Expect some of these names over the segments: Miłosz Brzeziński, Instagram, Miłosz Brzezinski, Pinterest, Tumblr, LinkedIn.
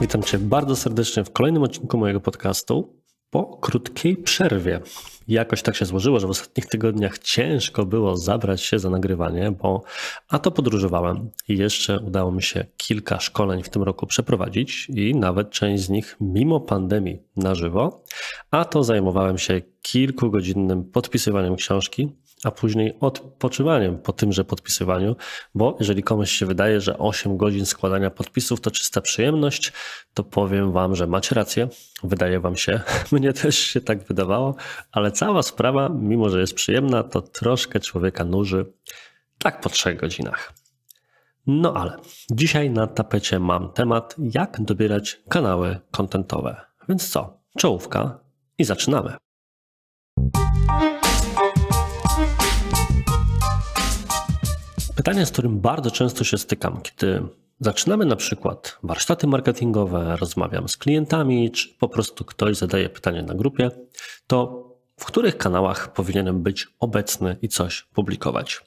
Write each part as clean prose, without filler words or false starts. Witam Cię bardzo serdecznie w kolejnym odcinku mojego podcastu po krótkiej przerwie. Jakoś tak się złożyło, że w ostatnich tygodniach ciężko było zabrać się za nagrywanie, bo to podróżowałem i jeszcze udało mi się kilka szkoleń w tym roku przeprowadzić i nawet część z nich mimo pandemii na żywo, to zajmowałem się kilkugodzinnym podpisywaniem książki, a później odpoczywaniem po tymże podpisywaniu, bo jeżeli komuś się wydaje, że 8 godzin składania podpisów to czysta przyjemność, to powiem wam, że macie rację, wydaje wam się, mnie też się tak wydawało, ale cała sprawa, mimo że jest przyjemna, to troszkę człowieka nuży, tak po 3 godzinach. No ale dzisiaj na tapecie mam temat, jak dobierać kanały kontentowe. Więc co, czołówka i zaczynamy. Pytanie, z którym bardzo często się stykam, kiedy zaczynamy na przykład warsztaty marketingowe, rozmawiam z klientami, czy po prostu ktoś zadaje pytanie na grupie, to w których kanałach powinienem być obecny i coś publikować?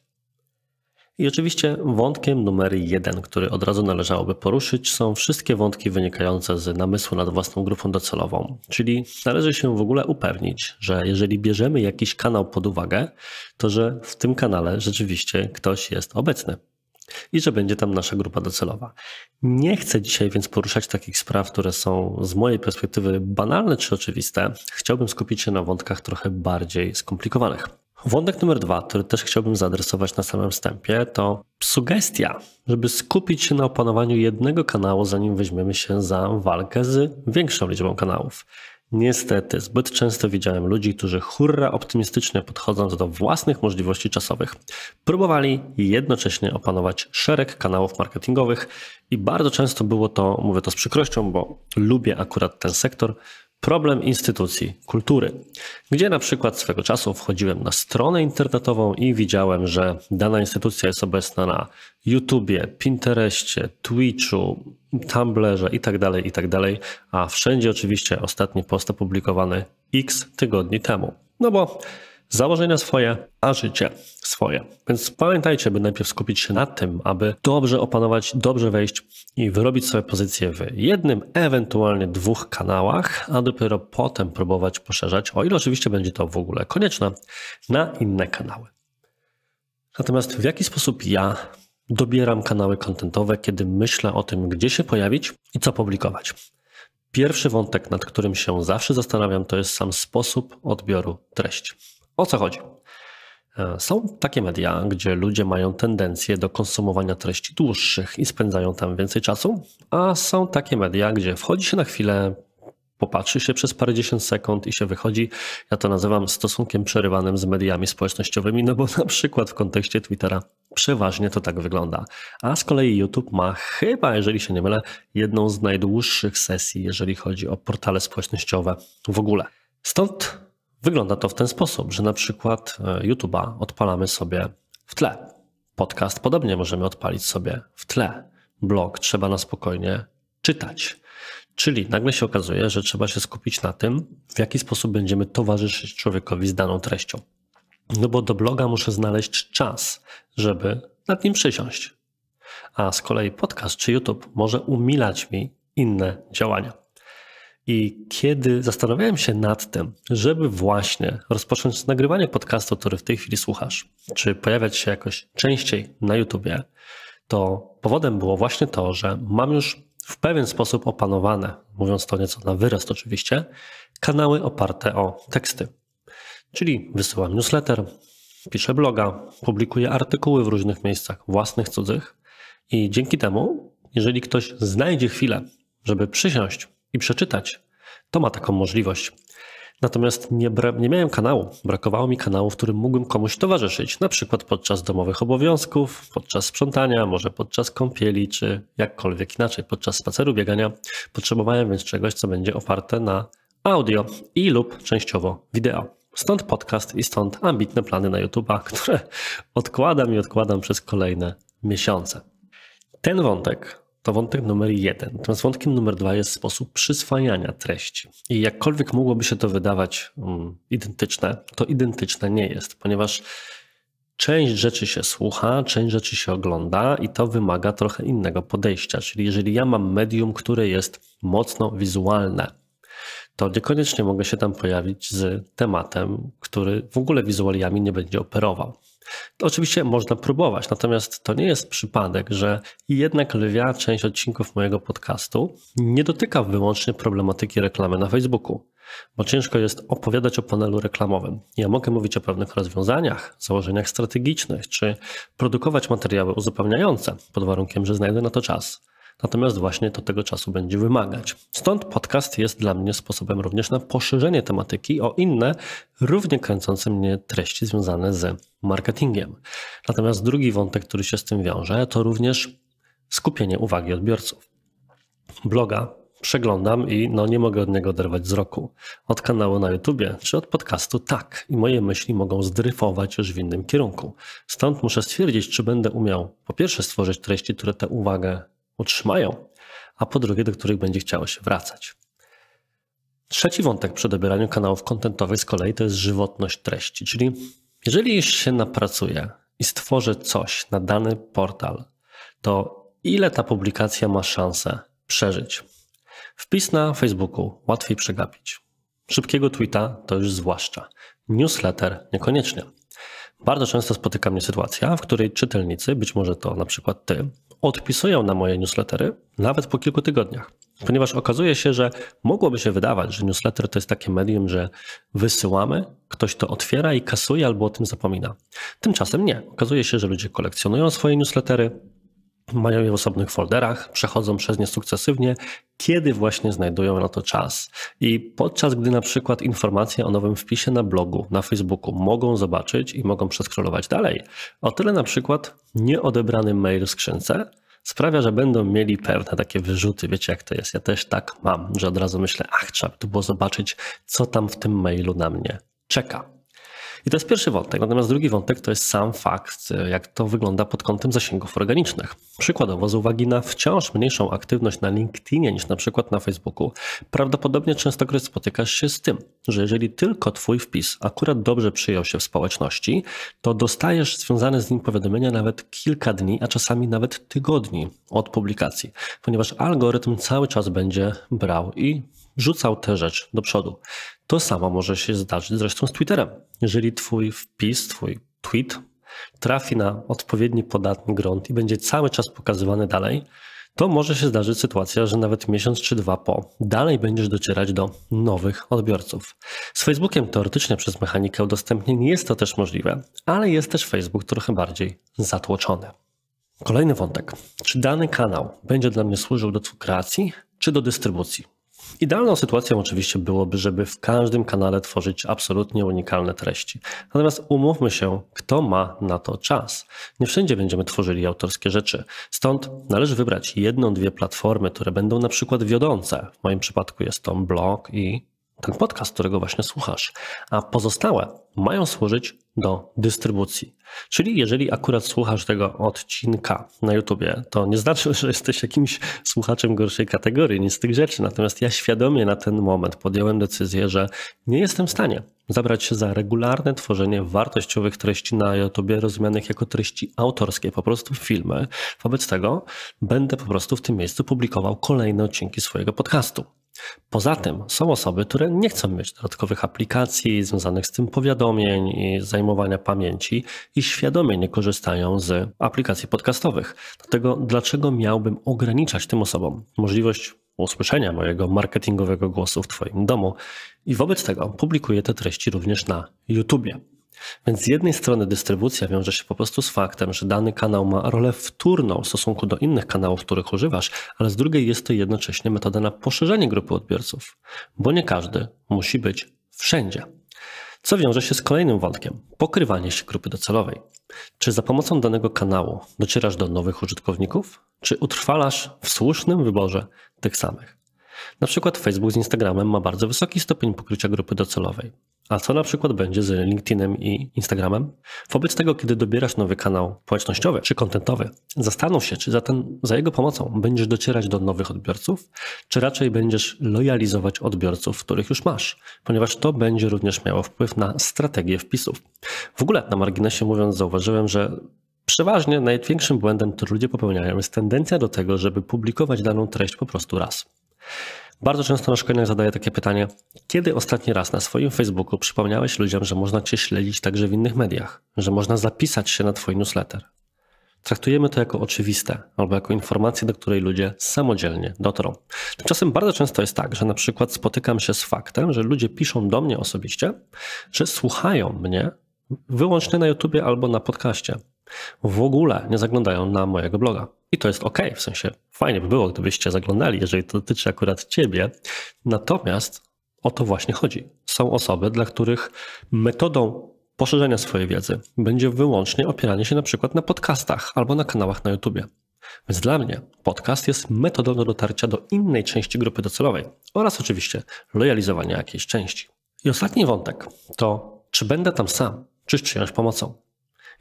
I oczywiście wątkiem numer 1, który od razu należałoby poruszyć, są wszystkie wątki wynikające z namysłu nad własną grupą docelową. Czyli należy się w ogóle upewnić, że jeżeli bierzemy jakiś kanał pod uwagę, to że w tym kanale rzeczywiście ktoś jest obecny i że będzie tam nasza grupa docelowa. Nie chcę dzisiaj więc poruszać takich spraw, które są z mojej perspektywy banalne czy oczywiste. Chciałbym skupić się na wątkach trochę bardziej skomplikowanych. Wątek numer 2, który też chciałbym zaadresować na samym wstępie, to sugestia, żeby skupić się na opanowaniu jednego kanału, zanim weźmiemy się za walkę z większą liczbą kanałów. Niestety, zbyt często widziałem ludzi, którzy hurra optymistycznie podchodząc do własnych możliwości czasowych, próbowali jednocześnie opanować szereg kanałów marketingowych i bardzo często było to, mówię to z przykrością, bo lubię akurat ten sektor, problem instytucji kultury, gdzie na przykład swego czasu wchodziłem na stronę internetową i widziałem, że dana instytucja jest obecna na YouTubie, Pinterestie, Twitchu, Tumblerze itd., a wszędzie oczywiście ostatni post opublikowany x tygodni temu. No bo założenia swoje, a życie swoje. Więc pamiętajcie, by najpierw skupić się na tym, aby dobrze opanować, dobrze wejść i wyrobić sobie pozycję w jednym, ewentualnie 2 kanałach, a dopiero potem próbować poszerzać, o ile oczywiście będzie to w ogóle konieczne, na inne kanały. Natomiast w jaki sposób ja dobieram kanały kontentowe, kiedy myślę o tym, gdzie się pojawić i co publikować? Pierwszy wątek, nad którym się zawsze zastanawiam, to jest sam sposób odbioru treści. O co chodzi? Są takie media, gdzie ludzie mają tendencję do konsumowania treści dłuższych i spędzają tam więcej czasu, a są takie media, gdzie wchodzi się na chwilę, popatrzy się przez parędziesiąt sekund i się wychodzi. Ja to nazywam stosunkiem przerywanym z mediami społecznościowymi, no bo na przykład w kontekście Twittera przeważnie to tak wygląda. A z kolei YouTube ma chyba, jeżeli się nie mylę, jedną z najdłuższych sesji, jeżeli chodzi o portale społecznościowe w ogóle. Stąd wygląda to w ten sposób, że na przykład YouTube'a odpalamy sobie w tle. Podcast podobnie możemy odpalić sobie w tle. Blog trzeba na spokojnie czytać. Czyli nagle się okazuje, że trzeba się skupić na tym, w jaki sposób będziemy towarzyszyć człowiekowi z daną treścią. No bo do bloga muszę znaleźć czas, żeby nad nim przysiąść. A z kolei podcast czy YouTube może umilać mi inne działania. I kiedy zastanawiałem się nad tym, żeby właśnie rozpocząć nagrywanie podcastu, który w tej chwili słuchasz, czy pojawiać się jakoś częściej na YouTubie, to powodem było właśnie to, że mam już w pewien sposób opanowane, mówiąc to nieco na wyrost oczywiście, kanały oparte o teksty. Czyli wysyłam newsletter, piszę bloga, publikuję artykuły w różnych miejscach, własnych, cudzych i dzięki temu, jeżeli ktoś znajdzie chwilę, żeby przysiąść i przeczytać, to ma taką możliwość. Natomiast nie miałem kanału, brakowało mi kanału, w którym mógłbym komuś towarzyszyć, na przykład podczas domowych obowiązków, podczas sprzątania, może podczas kąpieli, czy jakkolwiek inaczej, podczas spaceru, biegania. Potrzebowałem więc czegoś, co będzie oparte na audio i lub częściowo wideo. Stąd podcast i stąd ambitne plany na YouTube'a, które odkładam przez kolejne miesiące. Ten wątek to wątek numer 1. Natomiast wątkiem numer 2 jest sposób przyswajania treści. I jakkolwiek mogłoby się to wydawać identyczne, to identyczne nie jest, ponieważ Część rzeczy się słucha, część rzeczy się ogląda i to wymaga trochę innego podejścia. Czyli jeżeli ja mam medium, które jest mocno wizualne, to niekoniecznie mogę się tam pojawić z tematem, który w ogóle wizualiami nie będzie operował. To oczywiście można próbować, natomiast to nie jest przypadek, że jednak lwia część odcinków mojego podcastu nie dotyka wyłącznie problematyki reklamy na Facebooku, bo ciężko jest opowiadać o panelu reklamowym. Ja mogę mówić o pewnych rozwiązaniach, założeniach strategicznych, czy produkować materiały uzupełniające, pod warunkiem, że znajdę na to czas. Natomiast właśnie to tego czasu będzie wymagać. Stąd podcast jest dla mnie sposobem również na poszerzenie tematyki o inne, równie kręcące mnie treści związane z marketingiem. Natomiast drugi wątek, który się z tym wiąże, to również skupienie uwagi odbiorców. Bloga przeglądam i nie mogę od niego oderwać wzroku. Od kanału na YouTubie czy od podcastu tak. I moje myśli mogą zdryfować już w innym kierunku. Stąd muszę stwierdzić, czy będę umiał po pierwsze stworzyć treści, które tę uwagę utrzymają, a po drugie, do których będzie chciało się wracać. Trzeci wątek przy dobieraniu kanałów kontentowych z kolei to jest żywotność treści, czyli jeżeli już się napracuję i stworzę coś na dany portal, to ile ta publikacja ma szansę przeżyć? Wpis na Facebooku łatwiej przegapić. Szybkiego tweeta to już zwłaszcza. Newsletter niekoniecznie. Bardzo często spotyka mnie sytuacja, w której czytelnicy, być może to na przykład ty, odpisują na moje newslettery nawet po kilku tygodniach, ponieważ okazuje się, że mogłoby się wydawać, że newsletter to jest takie medium, że wysyłamy, ktoś to otwiera i kasuje albo o tym zapomina. Tymczasem nie. Okazuje się, że ludzie kolekcjonują swoje newslettery, mają je w osobnych folderach, przechodzą przez nie sukcesywnie, kiedy właśnie znajdują na to czas. I podczas gdy na przykład informacje o nowym wpisie na blogu, na Facebooku mogą zobaczyć i mogą przeskrolować dalej, o tyle na przykład nieodebrany mail w skrzynce sprawia, że będą mieli pewne takie wyrzuty. Wiecie jak to jest, ja też tak mam, że od razu myślę, trzeba by tu było zobaczyć, co tam w tym mailu na mnie czeka. I to jest pierwszy wątek, natomiast drugi wątek to jest sam fakt, jak to wygląda pod kątem zasięgów organicznych. Przykładowo z uwagi na wciąż mniejszą aktywność na LinkedInie niż na przykład na Facebooku, prawdopodobnie częstokroć spotykasz się z tym, że jeżeli tylko twój wpis akurat dobrze przyjął się w społeczności, to dostajesz związane z nim powiadomienia nawet kilka dni, a czasami nawet tygodni od publikacji, ponieważ algorytm cały czas będzie brał i rzucał tę rzecz do przodu. To samo może się zdarzyć zresztą z Twitterem. Jeżeli twój wpis, twój tweet trafi na odpowiedni podatny grunt i będzie cały czas pokazywany dalej, to może się zdarzyć sytuacja, że nawet miesiąc czy dwa po dalej będziesz docierać do nowych odbiorców. Z Facebookiem teoretycznie przez mechanikę udostępnień jest to też możliwe, ale jest też Facebook trochę bardziej zatłoczony. Kolejny wątek. Czy dany kanał będzie dla mnie służył do kreacji czy do dystrybucji? Idealną sytuacją oczywiście byłoby, żeby w każdym kanale tworzyć absolutnie unikalne treści. Natomiast umówmy się, kto ma na to czas. Nie wszędzie będziemy tworzyli autorskie rzeczy. Stąd należy wybrać jedną, dwie platformy, które będą na przykład wiodące. W moim przypadku jest to blog i ten podcast, którego właśnie słuchasz. A pozostałe mają służyć do dystrybucji. Czyli jeżeli akurat słuchasz tego odcinka na YouTubie, to nie znaczy, że jesteś jakimś słuchaczem gorszej kategorii, nic z tych rzeczy. Natomiast ja świadomie na ten moment podjąłem decyzję, że nie jestem w stanie zabrać się za regularne tworzenie wartościowych treści na YouTubie, rozumianych jako treści autorskie, po prostu filmy. Wobec tego będę po prostu w tym miejscu publikował kolejne odcinki swojego podcastu. Poza tym są osoby, które nie chcą mieć dodatkowych aplikacji związanych z tym powiadomień i zajmowania pamięci i świadomie nie korzystają z aplikacji podcastowych. Dlatego dlaczego miałbym ograniczać tym osobom możliwość usłyszenia mojego marketingowego głosu w Twoim domu? I wobec tego publikuję te treści również na YouTubie. Więc z jednej strony dystrybucja wiąże się po prostu z faktem, że dany kanał ma rolę wtórną w stosunku do innych kanałów, których używasz, ale z drugiej jest to jednocześnie metoda na poszerzenie grupy odbiorców, bo nie każdy musi być wszędzie. Co wiąże się z kolejnym wątkiem, pokrywanie się grupy docelowej. Czy za pomocą danego kanału docierasz do nowych użytkowników, czy utrwalasz w słusznym wyborze tych samych? Na przykład Facebook z Instagramem ma bardzo wysoki stopień pokrycia grupy docelowej. A co na przykład będzie z LinkedInem i Instagramem? Wobec tego, kiedy dobierasz nowy kanał społecznościowy czy kontentowy, zastanów się, czy za jego pomocą będziesz docierać do nowych odbiorców, czy raczej będziesz lojalizować odbiorców, których już masz, ponieważ to będzie również miało wpływ na strategię wpisów. W ogóle na marginesie mówiąc, zauważyłem, że przeważnie największym błędem, który ludzie popełniają, jest tendencja do tego, żeby publikować daną treść po prostu raz. Bardzo często na szkoleniach zadaję takie pytanie, kiedy ostatni raz na swoim Facebooku przypomniałeś ludziom, że można Cię śledzić także w innych mediach, że można zapisać się na Twój newsletter? Traktujemy to jako oczywiste albo jako informację, do której ludzie samodzielnie dotrą. Tymczasem bardzo często jest tak, że na przykład spotykam się z faktem, że ludzie piszą do mnie osobiście, że słuchają mnie wyłącznie na YouTubie albo na podcaście. W ogóle nie zaglądają na mojego bloga. I to jest ok, w sensie fajnie by było, gdybyście zaglądali, jeżeli to dotyczy akurat Ciebie. Natomiast o to właśnie chodzi. Są osoby, dla których metodą poszerzenia swojej wiedzy będzie wyłącznie opieranie się na przykład na podcastach albo na kanałach na YouTubie. Więc dla mnie podcast jest metodą do dotarcia do innej części grupy docelowej oraz oczywiście lojalizowania jakiejś części. I ostatni wątek to czy będę tam sam, czy z czyjąś pomocą.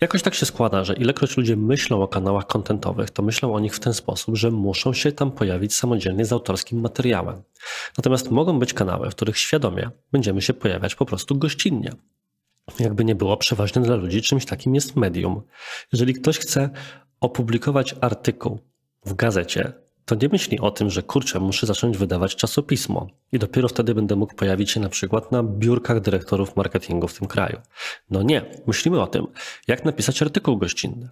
Jakoś tak się składa, że ilekroć ludzie myślą o kanałach kontentowych, to myślą o nich w ten sposób, że muszą się tam pojawić samodzielnie z autorskim materiałem. Natomiast mogą być kanały, w których świadomie będziemy się pojawiać po prostu gościnnie. Jakby nie było, przeważnie dla ludzi czymś takim jest medium. Jeżeli ktoś chce opublikować artykuł w gazecie, to nie myśli o tym, że kurczę, muszę zacząć wydawać czasopismo i dopiero wtedy będę mógł pojawić się na przykład na biurkach dyrektorów marketingu w tym kraju. No nie, myślimy o tym, jak napisać artykuł gościnny.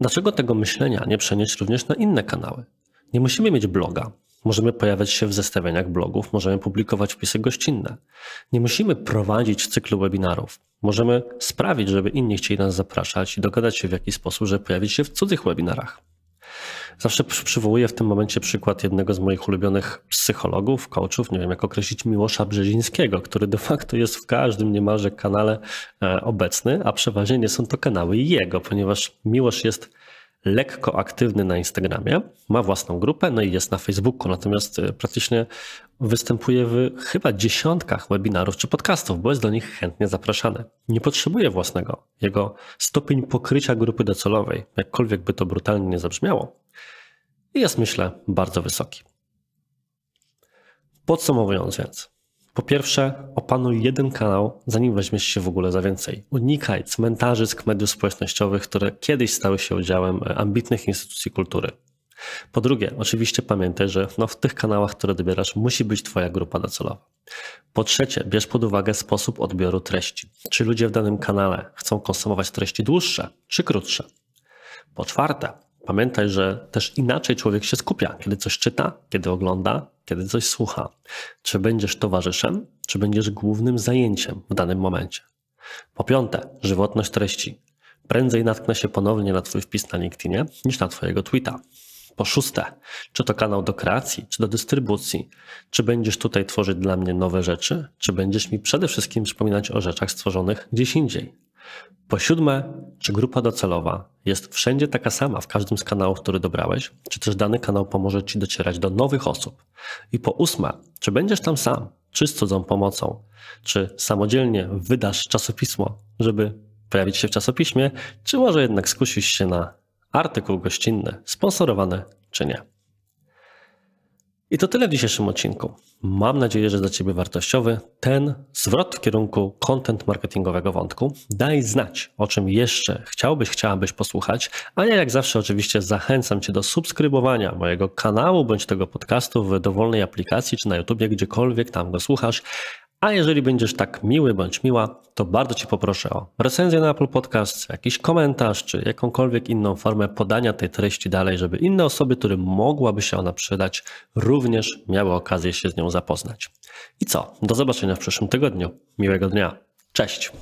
Dlaczego tego myślenia nie przenieść również na inne kanały? Nie musimy mieć bloga. Możemy pojawiać się w zestawieniach blogów, możemy publikować wpisy gościnne. Nie musimy prowadzić cyklu webinarów. Możemy sprawić, żeby inni chcieli nas zapraszać i dogadać się w jakiś sposób, żeby pojawić się w cudzych webinarach. Zawsze przywołuję w tym momencie przykład jednego z moich ulubionych psychologów, coachów, nie wiem jak określić, Miłosza Brzezińskiego, który de facto jest w każdym niemalże kanale obecny, a przeważnie nie są to kanały jego, ponieważ Miłosz jest lekko aktywny na Instagramie, ma własną grupę, no i jest na Facebooku, natomiast praktycznie występuje w chyba dziesiątkach webinarów czy podcastów, bo jest do nich chętnie zapraszany. Nie potrzebuje własnego. Jego stopień pokrycia grupy docelowej, jakkolwiek by to brutalnie nie zabrzmiało, jest myślę bardzo wysoki. Podsumowując więc, po pierwsze, opanuj jeden kanał, zanim weźmiesz się w ogóle za więcej. Unikaj cmentarzysk mediów społecznościowych, które kiedyś stały się udziałem ambitnych instytucji kultury. Po drugie, oczywiście pamiętaj, że w tych kanałach, które dobierasz, musi być Twoja grupa docelowa. Po trzecie, bierz pod uwagę sposób odbioru treści. Czy ludzie w danym kanale chcą konsumować treści dłuższe czy krótsze? Po czwarte, pamiętaj, że też inaczej człowiek się skupia, kiedy coś czyta, kiedy ogląda, kiedy coś słucha. Czy będziesz towarzyszem, czy będziesz głównym zajęciem w danym momencie. Po piąte, żywotność treści. Prędzej natknę się ponownie na Twój wpis na LinkedInie niż na Twojego tweeta. Po szóste, czy to kanał do kreacji, czy do dystrybucji. Czy będziesz tutaj tworzyć dla mnie nowe rzeczy, czy będziesz mi przede wszystkim przypominać o rzeczach stworzonych gdzieś indziej. Po siódme, czy grupa docelowa jest wszędzie taka sama w każdym z kanałów, który dobrałeś, czy też dany kanał pomoże Ci docierać do nowych osób. I po ósme, czy będziesz tam sam, czy z cudzą pomocą, czy samodzielnie wydasz czasopismo, żeby pojawić się w czasopiśmie, czy może jednak skusisz się na artykuł gościnny, sponsorowany czy nie. I to tyle w dzisiejszym odcinku. Mam nadzieję, że dla Ciebie wartościowy ten zwrot w kierunku content marketingowego wątku. Daj znać, o czym jeszcze chciałabyś posłuchać, a ja jak zawsze oczywiście zachęcam Cię do subskrybowania mojego kanału bądź tego podcastu w dowolnej aplikacji czy na YouTubie, gdziekolwiek tam go słuchasz. A jeżeli będziesz tak miły bądź miła, to bardzo Cię poproszę o recenzję na Apple Podcast, jakiś komentarz czy jakąkolwiek inną formę podania tej treści dalej, żeby inne osoby, którym mogłaby się ona przydać, również miały okazję się z nią zapoznać. I co? Do zobaczenia w przyszłym tygodniu. Miłego dnia. Cześć!